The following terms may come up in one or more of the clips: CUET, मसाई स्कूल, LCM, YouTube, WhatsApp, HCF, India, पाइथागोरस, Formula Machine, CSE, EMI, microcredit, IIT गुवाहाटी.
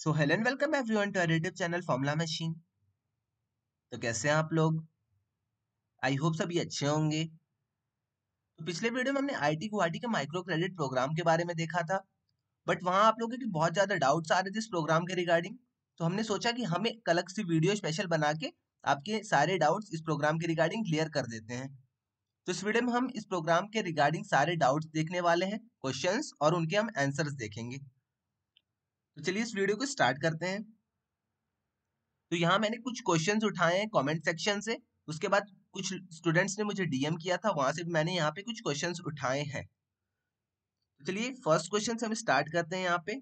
So hello and welcome everyone to our YouTube channel Formula Machine। तो कैसे हैं आप लोग? आई होप सभी अच्छे होंगे। तो पिछले वीडियो में हमने IIT गुवाहाटी के माइक्रो क्रेडिट प्रोग्राम के बारे में देखा था, बट वहाँ आप लोगों के बहुत ज़्यादा डाउट्स आ रहे थे इस प्रोग्राम के रिगार्डिंग। तो हमने सोचा कि हम एक अलग से वीडियो स्पेशल बना के आपके सारे डाउट्स इस प्रोग्राम के रिगार्डिंग क्लियर कर देते हैं। तो इस वीडियो में हम इस प्रोग्राम के रिगार्डिंग सारे डाउट्स देखने वाले हैं, क्वेश्चंस, और उनके हम आंसर्स देखेंगे। तो चलिए इस वीडियो को स्टार्ट करते हैं। तो यहाँ मैंने कुछ क्वेश्चंस उठाए हैं कमेंट सेक्शन से, उसके बाद कुछ स्टूडेंट्स ने मुझे डीएम किया था, वहां से मैंने यहाँ पे कुछ क्वेश्चंस उठाए हैं। तो चलिए फर्स्ट क्वेश्चन से हम स्टार्ट करते हैं। यहाँ पे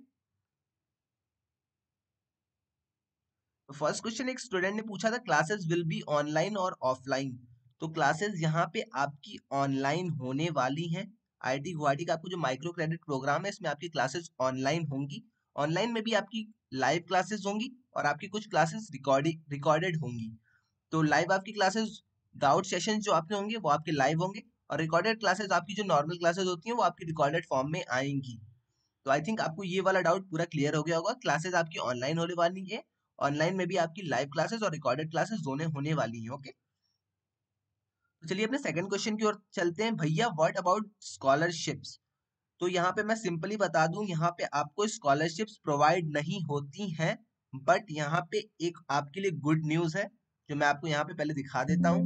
फर्स्ट क्वेश्चन, एक स्टूडेंट ने पूछा था क्लासेस विल बी ऑनलाइन और ऑफलाइन। तो क्लासेस यहाँ पे आपकी ऑनलाइन होने वाली हैं। IIT गुवाहाटी का आपको जो माइक्रो क्रेडिट प्रोग्राम है, इसमें आपकी क्लासेस ऑनलाइन होंगी। ऑनलाइन में भी आपकी लाइव क्लासेस होंगी और आपकी कुछ क्लासेस रिकॉर्डेड होंगी। तो लाइव आपकी क्लासेस डाउट सेशन जो आपके होंगे वो आपके लाइव होंगे, और रिकॉर्डेड क्लासेस आपकी जो नॉर्मल क्लासेस होती हैं वो आपकी रिकॉर्डेड फॉर्म में आएंगी। तो आई थिंक आपको ये वाला डाउट पूरा क्लियर हो गया होगा। क्लासेस आपकी ऑनलाइन होने वाली है, ऑनलाइन में भी आपकी लाइव क्लासेस और रिकॉर्डेड क्लासेस दोनों होने वाली हैं। ओके, तो चलिए अपने सेकंड क्वेश्चन की ओर चलते हैं। भैया व्हाट अबाउट स्कॉलरशिप्स? तो यहाँ पे मैं सिंपली बता दूं, यहाँ पे आपको स्कॉलरशिप्स प्रोवाइड नहीं होती हैं, बट यहाँ पे एक आपके लिए गुड न्यूज है जो मैं आपको यहाँ पे पहले दिखा देता हूँ।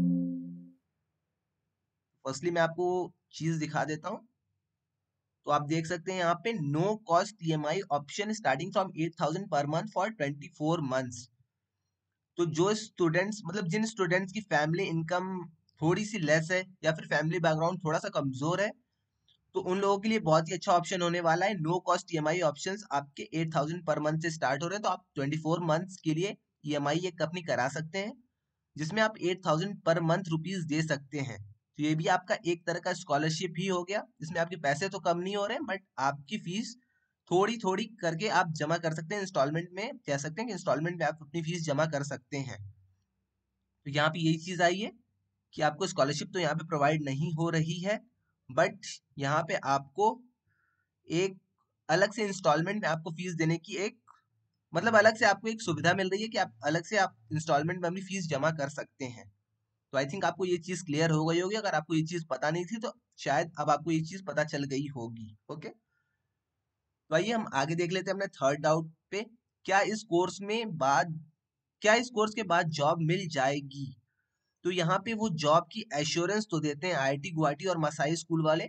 फर्स्टली मैं आपको चीज दिखा देता हूँ। तो आप देख सकते हैं यहाँ पे no cost EMI option starting from 8,000 per month for 24 months. तो जो स्टूडेंट्स, मतलब जिन स्टूडेंट्स की फैमिली इनकम थोड़ी सी लेस है या फिर फैमिली बैकग्राउंड थोड़ा सा कमजोर है, तो उन लोगों के लिए बहुत ही अच्छा ऑप्शन होने वाला है। नो कॉस्ट EMI ऑप्शंस आपके 8,000 पर मंथ से स्टार्ट हो रहे हैं। तो आप 24 मंथ्स के लिए EMI एक अपनी करा सकते हैं, जिसमें आप 8,000 पर मंथ रुपीज दे सकते हैं। तो ये भी आपका एक तरह का स्कॉलरशिप ही हो गया, जिसमें आपके पैसे तो कम नहीं हो रहे हैं, बट आपकी फीस थोड़ी थोड़ी करके आप जमा कर सकते हैं। इंस्टॉलमेंट में कह सकते हैं कि इंस्टॉलमेंट में आप अपनी फीस जमा कर सकते हैं। तो यहाँ पे यही चीज आई है कि आपको स्कॉलरशिप तो यहाँ पे प्रोवाइड नहीं हो रही है, बट यहाँ पे आपको एक अलग से इंस्टॉलमेंट में आपको फीस देने की एक, मतलब अलग से आपको एक सुविधा मिल रही है कि आप अलग से आप इंस्टॉलमेंट में अपनी फीस जमा कर सकते हैं। तो आई थिंक आपको ये चीज़ क्लियर हो गई होगी। अगर आपको ये चीज़ पता नहीं थी तो शायद अब आपको ये चीज़ पता चल गई होगी। ओके, तो आइए हम आगे देख लेते हैं अपने थर्ड डाउट पे। क्या इस कोर्स के बाद जॉब मिल जाएगी? तो यहाँ पे वो जॉब की एश्योरेंस तो देते हैं IIT गुवाहाटी और मसाई स्कूल वाले,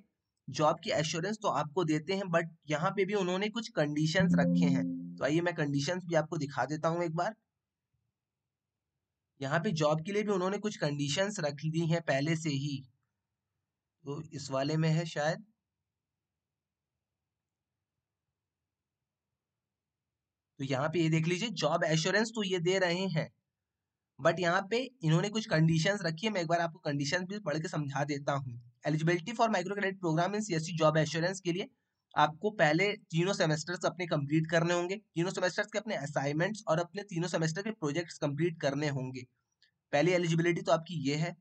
जॉब की एश्योरेंस तो आपको देते हैं, बट यहाँ पे भी उन्होंने कुछ कंडीशंस रखे हैं। तो आइए मैं कंडीशंस भी आपको दिखा देता हूँ एक बार। यहाँ पे जॉब के लिए भी उन्होंने कुछ कंडीशंस रख ली हैं पहले से ही। तो इस वाले में है शायद, तो यहाँ पे ये देख लीजिए, जॉब एश्योरेंस तो ये दे रहे हैं, बट यहाँ पे इन्होंने कुछ कंडीशंस रखी है। मैं एक बार आपको कंडीशंस भी पढ़ के समझा देता हूँ। Eligibility for micro credit program in CSE job assurance के लिए आपको पहले तीनों सेमेस्टर्स अपने कंप्लीट करने होंगे, तीनों सेमेस्टर्स के अपने असाइनमेंट्स और अपने तीनों सेमेस्टर के प्रोजेक्ट्स कंप्लीट करने होंगे। पहली एलिजिबिलिटी तो आपकी ये है।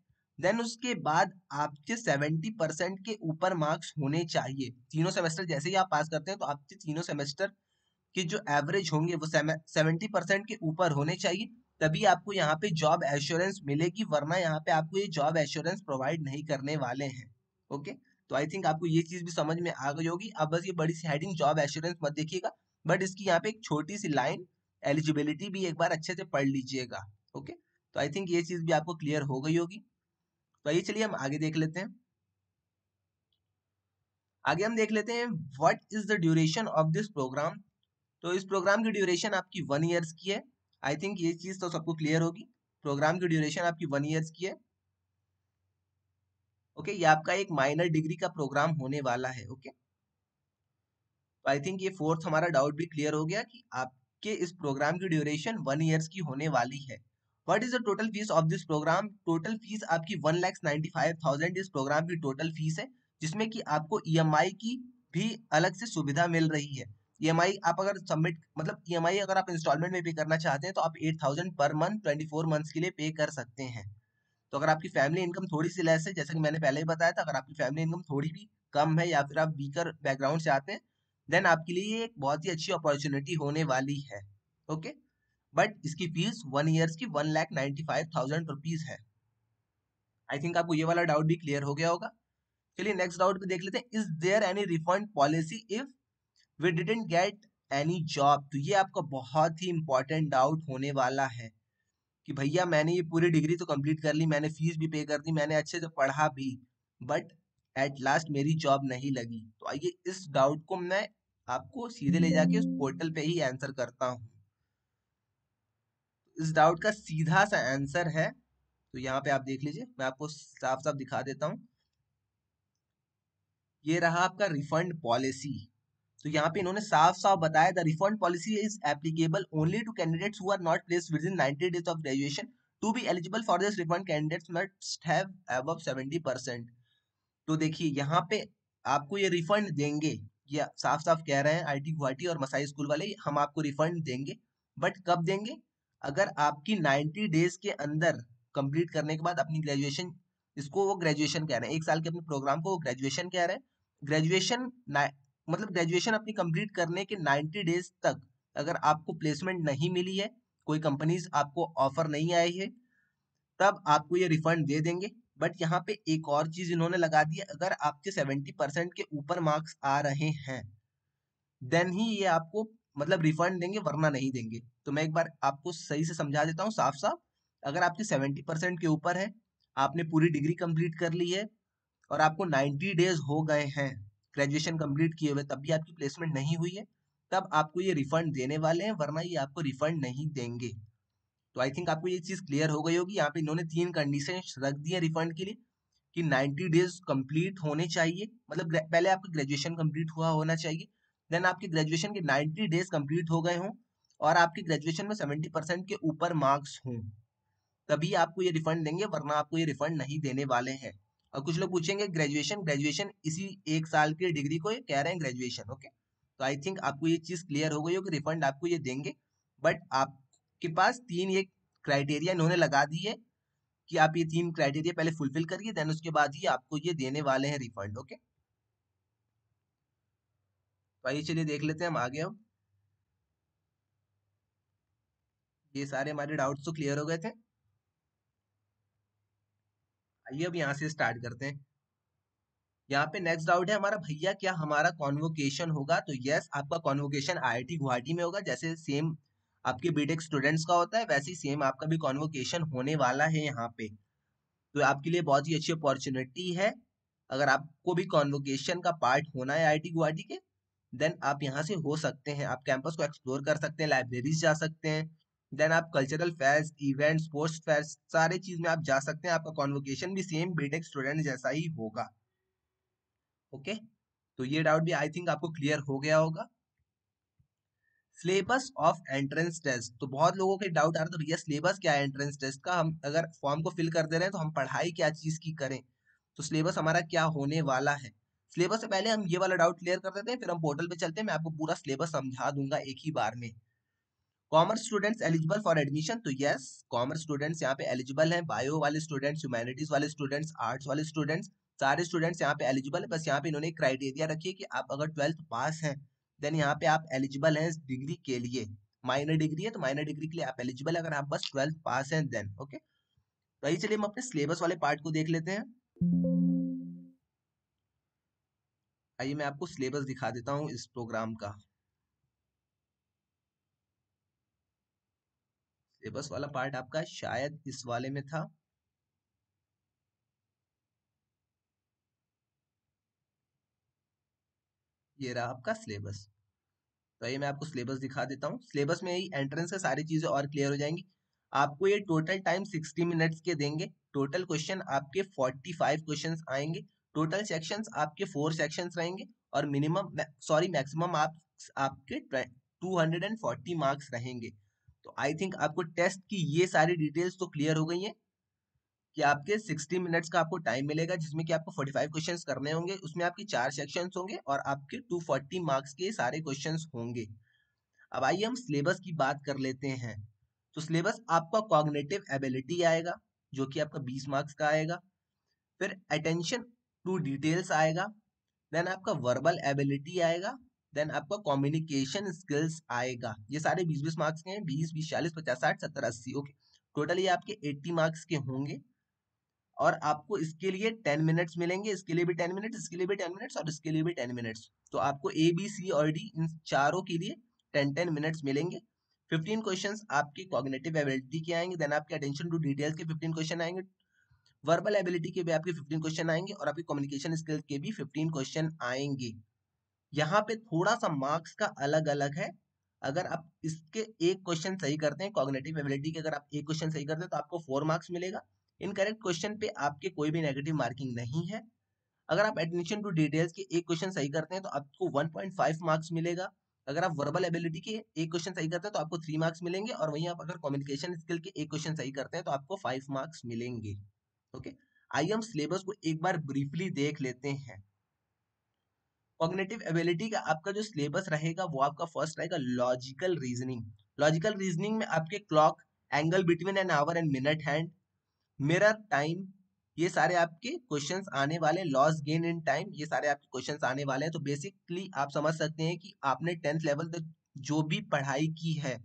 देन उसके बाद आपके 70% के ऊपर मार्क्स होने चाहिए। तीनों सेमेस्टर जैसे ही आप पास करते हैं तो आपके तीनों सेमेस्टर के जो एवरेज होंगे वो 70% के ऊपर होने चाहिए, तभी आपको यहाँ पे जॉब एश्योरेंस मिलेगी, वरना यहाँ पे आपको ये जॉब एश्योरेंस प्रोवाइड नहीं करने वाले हैं। ओके, तो आई थिंक आपको ये चीज़ भी समझ में आ गई होगी। अब बस ये बड़ी सी हेडिंग जॉब एश्योरेंस मत देखिएगा, बट इसकी यहाँ पे एक छोटी सी लाइन एलिजिबिलिटी भी एक बार अच्छे से पढ़ लीजिएगा। ओके, तो आई थिंक ये चीज़ भी आपको क्लियर हो गई होगी। तो आइए चलिए हम आगे देख लेते हैं। आगे हम देख लेते हैं what is the duration of this program. तो इस प्रोग्राम की ड्यूरेशन आपकी 1 ईयर्स की है। आई थिंक ये चीज तो सबको क्लियर होगी। प्रोग्राम की ड्यूरेशन आपकी 1 ईयर्स की है। ओके, ये आपका एक माइनर डिग्री का प्रोग्राम होने वाला है। ओके, तो आई थिंक ये फोर्थ हमारा डाउट भी क्लियर हो गया कि आपके इस प्रोग्राम की ड्यूरेशन 1 ईयर्स की होने वाली है। What is the total fees of this program? Total fees आपकी 1,95,000 इस प्रोग्राम की टोटल फीस है, जिसमें कि आपको EMI की भी अलग से सुविधा मिल रही है। EMI आप अगर EMI अगर आप इंस्टॉलमेंट में पे करना चाहते हैं तो आप 8,000 पर मंथ 24 मंथ्स के लिए पे कर सकते हैं। तो अगर आपकी फैमिली इनकम थोड़ी सी लेस है, जैसा कि मैंने पहले ही बताया था, अगर आपकी फैमिली इनकम थोड़ी भी कम है या फिर आप वीकर बैकग्राउंड से आते हैं, देन आपके लिए एक बहुत ही अच्छी अपॉर्चुनिटी होने वाली है। ओके, बट इसकी फीस 1 ईयर की 1,95,000 रुपीज है। आई थिंक आपको ये वाला डाउट भी क्लियर हो गया होगा। चलिए नेक्स्ट डाउट पे देख लेते हैं। Is there any refund policy if we didn't get any job. तो ये आपका बहुत ही इंपॉर्टेंट डाउट होने वाला है कि भैया मैंने ये पूरी डिग्री तो कंप्लीट कर ली, मैंने फीस भी पे कर दी, मैंने अच्छे से पढ़ा भी, बट एट लास्ट मेरी जॉब नहीं लगी। तो आइए इस डाउट को मैं आपको सीधे ले जाके उस पोर्टल पे ही आंसर करता हूँ। इस डाउट का सीधा सा आंसर है, तो यहाँ पे आप देख लीजिए, मैं आपको साफ साफ दिखा देता हूँ। ये रहा आपका रिफंड पॉलिसी। तो यहाँ पे इन्होंने साफ साफ बताया, the refund policy is applicable only to candidates who are not placed within 90 days of graduation. To be eligible for this refund candidates must have above 70%। तो देखिए यहाँ पे आपको ये रिफंड देंगे, ये साफ साफ कह रहे हैं आईआईटी गुवाहाटी और मसाई स्कूल वाले, हम आपको रिफंड देंगे। बट कब देंगे? अगर आपकी 90 डेज के अंदर कंप्लीट करने के बाद अपनी ग्रेजुएशन, इसको वो ग्रेजुएशन कह रहे हैं, एक साल के अपने प्रोग्राम को वो ग्रेजुएशन कह रहे हैं। ग्रेजुएशन मतलब ग्रेजुएशन अपनी कंप्लीट करने के 90 डेज तक अगर आपको प्लेसमेंट नहीं मिली है, कोई कंपनीज आपको ऑफर नहीं आई है, तब आपको ये रिफंड दे देंगे। बट यहाँ पे एक और चीज इन्होंने लगा दी है, अगर आपके 70% के ऊपर मार्क्स आ रहे हैं देन ही ये आपको मतलब रिफंड देंगे, वरना नहीं देंगे। तो मैं एक बार आपको सही से समझा देता हूँ साफ साफ। अगर आपके 70% के ऊपर है, आपने पूरी डिग्री कंप्लीट कर ली है और आपको 90 डेज हो गए हैं ग्रेजुएशन कंप्लीट किए हुए, तब भी आपकी प्लेसमेंट नहीं हुई है, तब आपको ये रिफंड देने वाले हैं, वरना ये आपको रिफंड नहीं देंगे। तो आई थिंक आपको ये चीज़ क्लियर हो गई होगी। यहाँ पे इन्होंने 3 कंडीशन रख दी है रिफंड के लिए कि 90 डेज कंप्लीट होने चाहिए, मतलब पहले आपका ग्रेजुएशन कंप्लीट हुआ होना चाहिए, देन आपके ग्रेजुएशन के 90 डेज कंप्लीट हो गए हों और आपके ग्रेजुएशन में 70% के ऊपर मार्क्स हों, तभी आपको ये रिफंड देंगे, वरना आपको ये रिफंड नहीं देने वाले हैं। और कुछ लोग पूछेंगे ग्रेजुएशन इसी एक साल की डिग्री को ये कह रहे हैं ग्रेजुएशन। ओके, तो आई थिंक आपको ये चीज़ क्लियर हो गई हो कि रिफंड आपको ये देंगे, बट आपके पास 3 ये क्राइटेरिया इन्होंने लगा दी है कि आप ये 3 क्राइटेरिया पहले फुलफिल करिए, देन उसके बाद ही आपको ये देने वाले हैं रिफंड। ओके, तो आइए चलिए देख लेते हैं हम आगे। अब ये सारे हमारे डाउट्स तो क्लियर हो गए थे। ये अब यहाँ से स्टार्ट करते हैं। यहाँ पे नेक्स्ट डाउट है हमारा, भैया क्या हमारा कॉन्वोकेशन होगा? तो यस, आपका कॉन्वोकेशन आईआईटी गुवाहाटी में होगा। जैसे सेम आपके बीटेक स्टूडेंट्स का होता है, वैसे ही सेम आपका भी कॉन्वोकेशन होने वाला है यहाँ पे। तो आपके लिए बहुत ही अच्छी अपॉर्चुनिटी है, अगर आपको भी कॉन्वोकेशन का पार्ट होना है आईआईटी गुवाहाटी के, देन आप यहाँ से हो सकते हैं। आप कैंपस को एक्सप्लोर कर सकते हैं, लाइब्रेरीज जा सकते हैं, देन आप cultural fest, event, sports fest, सारे चीज में आप जा सकते हैं। आपका कॉन्वोकेशन भी सेम बीटेक स्टूडेंट जैसा ही होगा। ओके, तो ये डाउट भी आई थिंक आपको क्लियर हो गया होगा। सिलेबस ऑफ एंट्रेंस टेस्ट, तो बहुत लोगों के डाउट आ रहा था भैया सिलेबस क्या है एंट्रेंस टेस्ट का, हम अगर फॉर्म को फिल कर दे रहे हैं तो हम पढ़ाई क्या चीज की करें, तो सिलेबस हमारा क्या होने वाला है। सिलेबस से पहले हम ये वाला डाउट क्लियर कर देते हैं, फिर हम पोर्टल पे चलते हैं, मैं आपको पूरा सिलेबस समझा दूंगा एक ही बार में। Commerce students eligible for admission, तो यस कॉमर्स स्टूडेंट्स यहाँ पे एलिजिबल हैं, बायो वाले स्टूडेंट्स, ह्यूमैनिटीज वाले स्टूडेंट्स, आर्ट्स वाले स्टूडेंट्स, सारे स्टूडेंट्स यहाँ पे एलिजिबल है। बस यहाँ पे इन्होंने क्राइटेरिया रखी है कि आप अगर 12th पास हैं देन यहाँ पे आप एलिजिबल हैं इस डिग्री के लिए। माइनर डिग्री है तो माइनर डिग्री के लिए आप एलिजिबल है, अगर आप बस 12th पास हैं देन। ओके, तो आइए चलिए हम अपने सिलेबस वाले पार्ट को देख लेते हैं। आइए मैं आपको सिलेबस दिखा देता हूँ इस प्रोग्राम का। सिलेबस वाला पार्ट आपका शायद इस वाले में था, ये रहा आपका सिलेबस। तो ये मैं आपको सिलेबस दिखा देता हूँ। सिलेबस में ही एंट्रेंस का सारी चीजें और क्लियर हो जाएंगी। आपको ये टोटल टाइम 60 मिनट्स के देंगे। टोटल क्वेश्चन आपके 45 क्वेश्चंस आएंगे। टोटल सेक्शंस आपके 4 सेक्शंस रहेंगे और मैक्सिमम आपके 240 मार्क्स रहेंगे। तो आई थिंक आपको टेस्ट की ये सारी डिटेल्स तो क्लियर हो गई हैं कि आपके 60 मिनट्स का आपको टाइम मिलेगा, जिसमें कि आपको 45 क्वेश्चंस करने होंगे। उसमें आपके 4 सेक्शंस होंगे और आपके 240 मार्क्स के सारे क्वेश्चंस होंगे। अब आइए हम सिलेबस की बात कर लेते हैं। तो सिलेबस आपका कॉग्निटिव एबिलिटी आएगा, जो कि आपका 20 मार्क्स का आएगा। फिर अटेंशन टू डिटेल्स आएगा, देन आपका वर्बल एबिलिटी आएगा, देन आपका कम्युनिकेशन स्किल्स आएगा। ये सारे 20-20 मार्क्स के हैं, 20, 20, 40, 50, 60, 70, 80 ओके, टोटल ये आपके 80 मार्क्स के होंगे। और आपको इसके लिए 10 मिनट्स मिलेंगे, इसके लिए भी 10 मिनट्स, इसके लिए भी 10 मिनट्स और इसके लिए भी 10 मिनट्स। तो आपको ए बी सी और डी इन चारों के लिए 10-10 मिनट्स मिलेंगे। 15 क्वेश्चंस आपकी कॉग्निटिव एबिलिटी के आएंगे, देन आपके अटेंशन टू डिटेल्स के 15 क्वेश्चन आएंगे, वर्बल एबिलिटी के भी आपके 15 क्वेश्चन आएंगे और आपके कम्युनिकेशन स्किल्स के भी 15 क्वेश्चन आएंगे। यहाँ पे थोड़ा सा मार्क्स का अलग अलग है। अगर आप इसके एक क्वेश्चन सही करते हैं, कॉग्निटिव एबिलिटी के अगर आप एक क्वेश्चन सही करते हैं तो आपको 4 मार्क्स मिलेगा। इनकरेक्ट क्वेश्चन पे आपके कोई भी नेगेटिव मार्किंग नहीं है। अगर आप एडमिशन टू डिटेल्स के एक क्वेश्चन सही करते हैं तो आपको 1.5 मार्क्स मिलेगा। अगर आप वर्बल एबिलिटी के एक क्वेश्चन सही करते हैं तो आपको 3 मार्क्स मिलेंगे और वहीं आप अगर कम्युनिकेशन स्किल के एक क्वेश्चन सही करते हैं तो आपको 5 मार्क्स मिलेंगे। ओके, आइए हम सिलेबस को एक बार ब्रीफली देख लेते हैं। कॉग्निटिव एबिलिटी का आपका जो सिलेबस रहेगा वो आपका फर्स्ट रहेगा लॉजिकल रीजनिंग। लॉजिकल रीजनिंग में आपके clock, angle between an hour and minute hand, mirror, time, ये सारे आपके क्वेश्चंस आने वाले, लॉस गेन इन टाइम, ये सारे आपके क्वेश्चंस आने वाले हैं। तो बेसिकली आप समझ सकते हैं कि आपने 10th लेवल तक जो भी पढ़ाई की है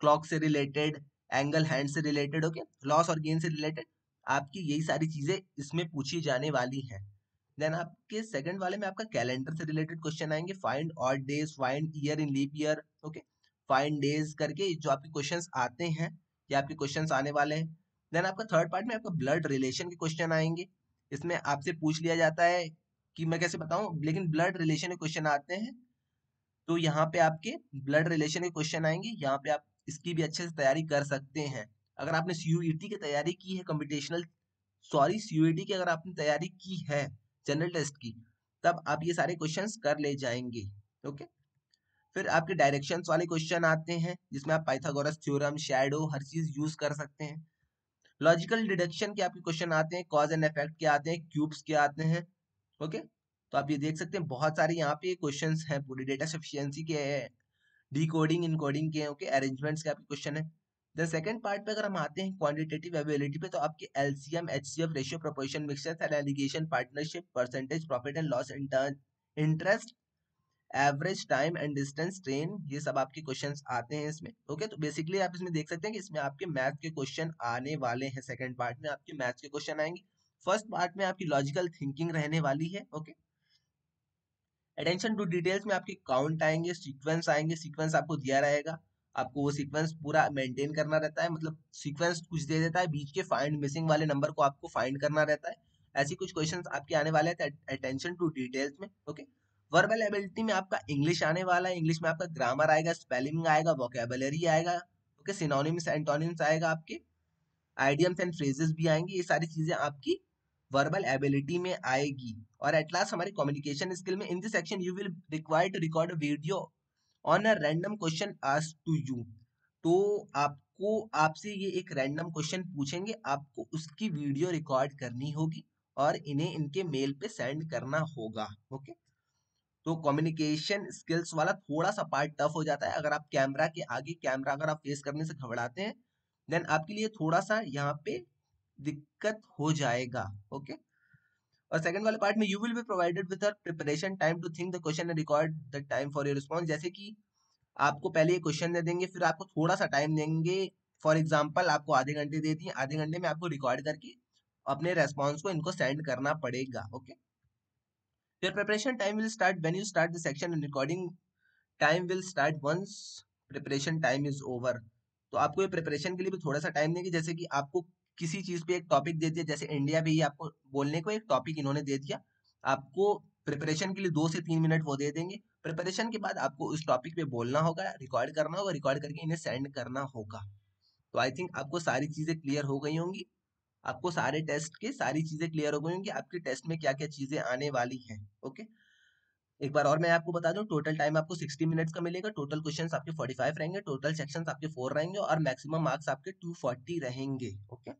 क्लॉक से रिलेटेड, एंगल हैंड से रिलेटेड, ओके, लॉस और गेन से रिलेटेड, आपकी यही सारी चीजें इसमें पूछी जाने वाली हैं। देन आपके सेकंड वाले में आपका कैलेंडर से रिलेटेड क्वेश्चन आएंगे, find odd days, find year in leap year, okay, find days करके जो आपके क्वेश्चंस आते हैं ये आपके क्वेश्चंस आने वाले हैं। देन आपका थर्ड पार्ट में आपका ब्लड रिलेशन के क्वेश्चन आएंगे। इसमें आपसे पूछ लिया जाता है कि मैं कैसे बताऊं, लेकिन ब्लड रिलेशन के क्वेश्चन आते हैं तो यहाँ पे आपके ब्लड रिलेशन के क्वेश्चन आएंगे। यहाँ पे आप इसकी भी अच्छे से तैयारी कर सकते हैं। अगर आपने CUET की तैयारी की है, CUET की अगर आपने तैयारी की है जनरल टेस्ट की, तब आप ये सारे क्वेश्चंस कर ले जाएंगे। ओके, फिर आपके डायरेक्शंस वाले क्वेश्चन आते हैं जिसमें आप पाइथागोरस थ्योरम, शैडो, हर चीज यूज कर सकते हैं। लॉजिकल डिडक्शन के आपके क्वेश्चन आते हैं, कॉज एंड इफेक्ट के आते हैं, क्यूब्स के आते हैं। ओके, तो आप ये देख सकते हैं बहुत सारे यहाँ पे क्वेश्चंस हैं, पूरी डेटा सफिशिएंसी के, डिकोडिंग, इनकोडिंग के, ओके, अरेंजमेंट्स के आपके क्वेश्चन है। द सेकंड पार्ट पे अगर हम आते हैं क्वांटिटेटिव एबिलिटी पे, तो आपके LCM, HCF, ratio, proportion, mixture, alligation, partnership, percentage, profit and loss, interest, average, time and distance, train, ये सब आपके क्वेश्चंस आते हैं इसमें। ओके, तो बेसिकली आप इसमें देख सकते हैं कि इसमें आपके मैथ के क्वेश्चन आने वाले हैं। सेकंड पार्ट में आपके मैथ के क्वेश्चन आएंगे, फर्स्ट पार्ट में आपकी लॉजिकल थिंकिंग रहने वाली है। ओके, अटेंशन टू डिटेल्स में आपके काउंट आएंगे, सीक्वेंस आएंगे, सीक्वेंस आपको दिया रहेगा, आपको वो सीक्वेंस पूरा मेंटेन करना रहता है, मतलब सीक्वेंस कुछ दे देता है, बीच के फाइंड मिसिंग वाले नंबर को आपको फाइंड करना रहता है। ऐसे कुछ क्वेश्चंस आपके आने वाले हैं अटेंशन टू डिटेल्स में। ओके, वर्बल एबिलिटी में आपका इंग्लिश आने वाला है, इंग्लिश में आपका ग्रामर आएगा, स्पेलिंग आएगा, वोकैबुलरी आएगा, ओके, सिनोनिम्स एंटोनिम्स आएगा, आपके आइडियम्स एंड फ्रेजेस भी आएंगे, ये सारी चीजें आपकी वर्बल एबिलिटी में आएगी। और एट लास्ट हमारे कम्युनिकेशन स्किल में, in this section you will required to record video on a random question asked to you. तो आपको, आपसे ये एक रैंडम क्वेश्चन पूछेंगे, आपको उसकी वीडियो रिकॉर्ड करनी होगी और इन्हें इनके मेल पे सेंड करना होगा। ओके, तो कम्युनिकेशन स्किल्स वाला थोड़ा सा पार्ट टफ हो जाता है। अगर आप कैमरा के आगे, कैमरा अगर आप फेस करने से घबराते हैं, देन आपके लिए थोड़ा सा यहाँ पे दिक्कत हो जाएगा। ओके, और सेकंड वाले पार्ट में you will be provided with preparation time to think the question and record the time for your response. जैसे कि आपको पहले ये क्वेश्चन दे देंगे, फिर आपको थोड़ा सा टाइम देंगे, फॉर एग्जाम्पल आपको आधे घंटे दे दिए, आधे घंटे में आपको रिकॉर्ड करके अपने रेस्पॉन्स को इनको सेंड करना पड़ेगा। Okay, your preparation time will start when you start the section and recording time will start once preparation time is over। तो आपको ये preparation के लिए भी थोड़ा सा time देंगे। जैसे कि आपको किसी चीज पे एक टॉपिक दे दिया, जैसे इंडिया पे ही आपको बोलने को एक टॉपिक इन्होंने दे दिया, आपको preparation के लिए 2 से 3 मिनट वो दे देंगे। preparation के बाद आपको उस टॉपिक पे बोलना होगा, रिकॉर्ड करना होगा, रिकॉर्ड करके इन्हें सेंड करना होगा। तो आई थिंक आपको सारी चीजें क्लियर हो गई होंगी, आपको सारे टेस्ट के सारी चीजें क्लियर हो गई होंगी, आपके टेस्ट में क्या क्या चीजें आने वाली हैं। ओके, एक बार और मैं आपको बता दूं, टोटल टाइम आपको 60 मिनट्स का मिलेगा, टोटल क्वेश्चंस आपके 45 रहेंगे, टोटल सेक्शंस आपके 4 रहेंगे और मैक्सिमम मार्क्स आपके 240 रहेंगे। ओके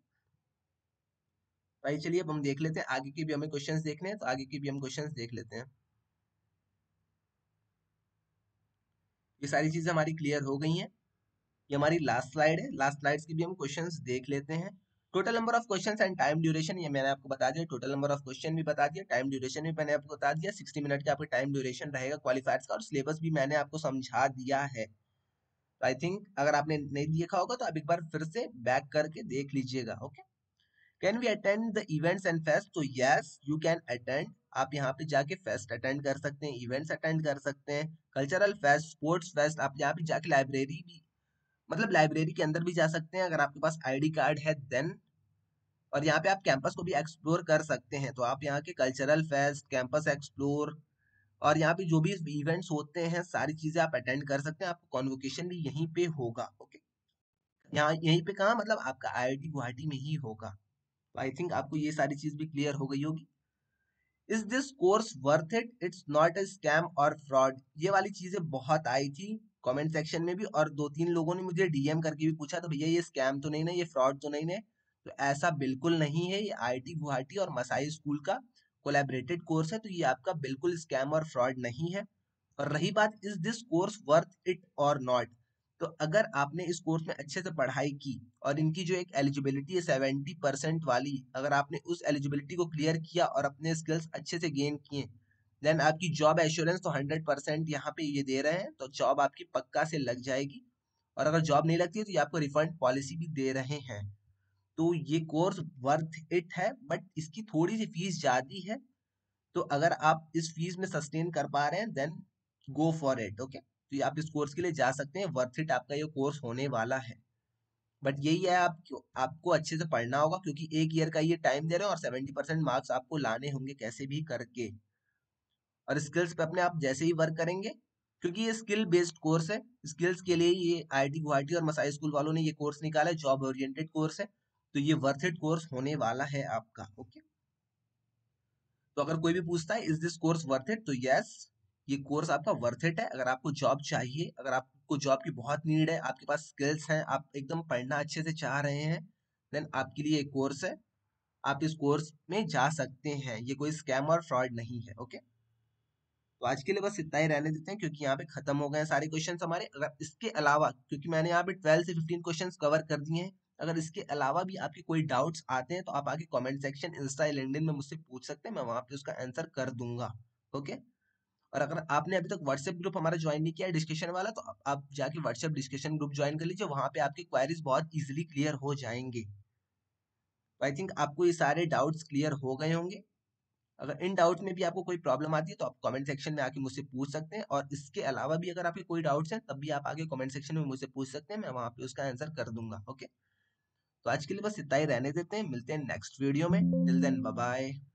भाई, चलिए अब हम देख लेते हैं, आगे के भी हमें क्वेश्चन देखने हैं तो आगे के भी हम क्वेश्चन देख लेते हैं। ये सारी चीजें हमारी क्लियर हो गई है। ये हमारी लास्ट स्लाइड है, लास्ट स्लाइड के भी हम क्वेश्चन देख लेते हैं। Total number of questions and time duration ये मैंने आपको बता दिया, टोटल नंबर ऑफ क्वेश्चन भी बता दिया, टाइम ड्यूरेशन भी मैंने आपको बता दिया। 60 मिनट का आपका टाइम ड्यूरेशन रहेगा क्वालिफायर्स का, और सिलेबस भी मैंने आपको समझा दिया है। तो आई थिंक अगर आपने नहीं देखा होगा तो आप एक बार फिर से बैक करके देख लीजिएगा। Okay, can we attend the events and fest? तो यस यू कैन अटेंड, आप यहाँ पे जाके फेस्ट अटेंड कर सकते हैं, इवेंट्स अटेंड कर सकते हैं, कल्चरल फेस्ट, स्पोर्ट्स फेस्ट। आप यहाँ पे जाके लाइब्रेरी भी, मतलब लाइब्रेरी के अंदर भी जा सकते हैं अगर आपके पास आईडी कार्ड है देन। और यहाँ पे आप कैंपस को भी एक्सप्लोर कर सकते हैं, तो आप यहाँ के कल्चरल फेस्ट, कैंपस एक्सप्लोर और यहाँ पे जो भी इवेंट्स होते हैं सारी चीजें आप अटेंड कर सकते हैं। आपको कॉन्वोकेशन भी यहीं पे होगा। ओके, यहाँ यहीं पे कहाँ, मतलब आपका IIT गुवाहाटी में ही होगा। तो आई थिंक आपको ये सारी चीज भी क्लियर हो गई होगी। Is this course worth it? It's not a scam और फ्रॉड। ये वाली चीजें बहुत आई थी कमेंट सेक्शन में भी, और 2-3 लोगों ने मुझे डीएम करके भी पूछा तो भैया ये स्कैम तो नहीं ना, ये फ्रॉड तो नहीं ना? तो ऐसा बिल्कुल नहीं है। ये IIT गुवाहाटी और मसाई स्कूल का कोलैबोरेटेड कोर्स है, तो ये आपका बिल्कुल स्कैम और फ्रॉड नहीं है। और रही बात is this course worth it और नॉट, तो अगर आपने इस कोर्स में अच्छे से पढ़ाई की और इनकी जो एक एलिजिबिलिटी है 70% वाली, अगर आपने उस एलिजिबिलिटी को क्लियर किया और अपने स्किल्स अच्छे से गेन किए, देन आपकी जॉब एश्योरेंस तो 100% यहाँ पे ये दे रहे हैं, तो जॉब आपकी पक्का से लग जाएगी। और अगर जॉब नहीं लगती है तो ये आपको रिफंड पॉलिसी भी दे रहे हैं। तो ये कोर्स वर्थ इट है, बट इसकी थोड़ी सी फीस ज़्यादा है, तो अगर आप इस फीस में सस्टेन कर पा रहे हैं then go for it. Okay, तो आप इस कोर्स के लिए जा सकते हैं, वर्थ इट आपका ये कोर्स होने वाला है। बट यही है, आपको अच्छे से पढ़ना होगा क्योंकि एक ईयर का ये टाइम दे रहे हैं और 70% मार्क्स आपको लाने होंगे कैसे भी करके। और स्किल्स पे अपने आप जैसे ही वर्क करेंगे क्योंकि ये स्किल बेस्ड कोर्स है, स्किल्स के लिए ये IIT गुवाहाटी और मसाई स्कूल वालों ने ये कोर्स निकाला है, जॉब ओरिएंटेड कोर्स है, तो ये वर्थ इट कोर्स होने वाला है आपका। ओके, तो अगर कोई भी पूछता है is this course worth it, तो यस ये कोर्स आपका वर्थ इट है। अगर आपको जॉब चाहिए, अगर आपको जॉब की बहुत नीड है, आपके पास स्किल्स हैं, आप एकदम पढ़ना अच्छे से चाह रहे हैं, देन आपके लिए एक कोर्स है, आप इस कोर्स में जा सकते हैं। ये कोई स्कैम और फ्रॉड नहीं है। ओके, तो आज के लिए बस इतना ही रहने देते हैं क्योंकि यहाँ पे खत्म हो गए हैं सारे क्वेश्चन हमारे। अगर इसके अलावा, क्योंकि मैंने यहाँ पे 12 से 15 क्वेश्चन कवर कर दिए हैं, अगर इसके अलावा भी आपके कोई डाउट्स आते हैं तो आप आगे कॉमेंट सेक्शन, इंस्टा, लिंक्डइन में मुझसे पूछ सकते हैं, मैं वहाँ पे उसका आंसर कर दूंगा। ओके, और अगर आपने अभी तक व्हाट्सएप ग्रुप हमारा ज्वाइन नहीं किया है डिस्कशन वाला, तो आप जाके व्हाट्सएप डिस्कशन ग्रुप ज्वाइन कर लीजिए, वहाँ पे आपकी क्वारीज बहुत इजीली क्लियर हो जाएंगे। आई थिंक आपको ये सारे डाउट्स क्लियर हो गए होंगे। अगर इन डाउट्स में भी आपको कोई प्रॉब्लम आती है तो आप कमेंट सेक्शन में आके मुझसे पूछ सकते हैं, और इसके अलावा भी अगर आपके कोई डाउट्स हैं तब भी आप आगे कॉमेंट सेक्शन में मुझसे पूछ सकते हैं, मैं वहाँ पे उसका आंसर कर दूंगा। ओके, तो आज के लिए बस इतना ही रहने देते हैं, मिलते हैं नेक्स्ट वीडियो में। Till then bye bye.